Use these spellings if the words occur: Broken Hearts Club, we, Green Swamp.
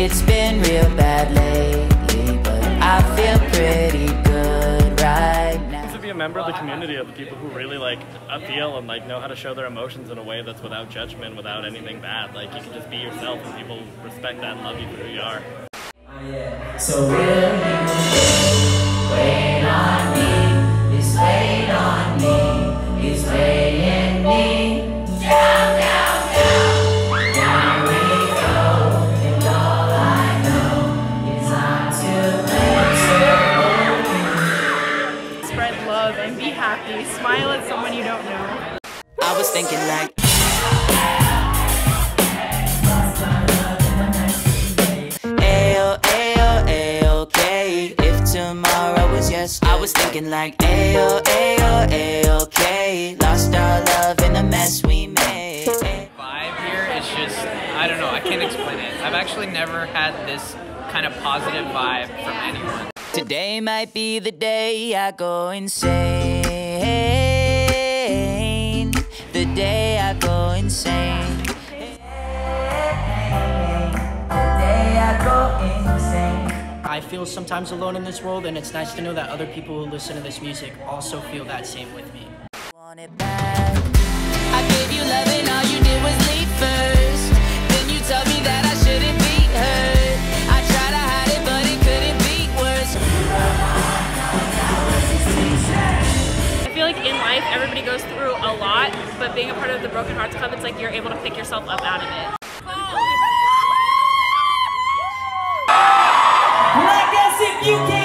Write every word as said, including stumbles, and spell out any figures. It's been real bad lately, but I feel pretty good right now. To be a member of the community of the people who really like feel and like know how to show their emotions in a way that's without judgment, without anything bad. Like you can just be yourself, and people respect that and love you for who you are. Oh yeah. So wait on me, it's wait on me, it's waiting me down, down, down. And be happy. Smile at someone you don't know. I was thinking like Ayo, ayo, ayo, okay. If tomorrow was yesterday, I was thinking like Ayo, ayo, ayo, okay. Lost our love in the mess we made. Vibe here is just, I don't know, I can't explain it. I've actually never had this kind of positive vibe from anyone. Today might be the day I go insane. The day I go insane. The day I go insane. I feel sometimes alone in this world, and it's nice to know that other people who listen to this music also feel that same with me. Want it back. I gave you love and all you did was leave first. Then you told me that I shouldn't be hurt. Everybody goes through a lot, but being a part of the Broken Hearts Club, it's like you're able to pick yourself up out of it. Like us if you can.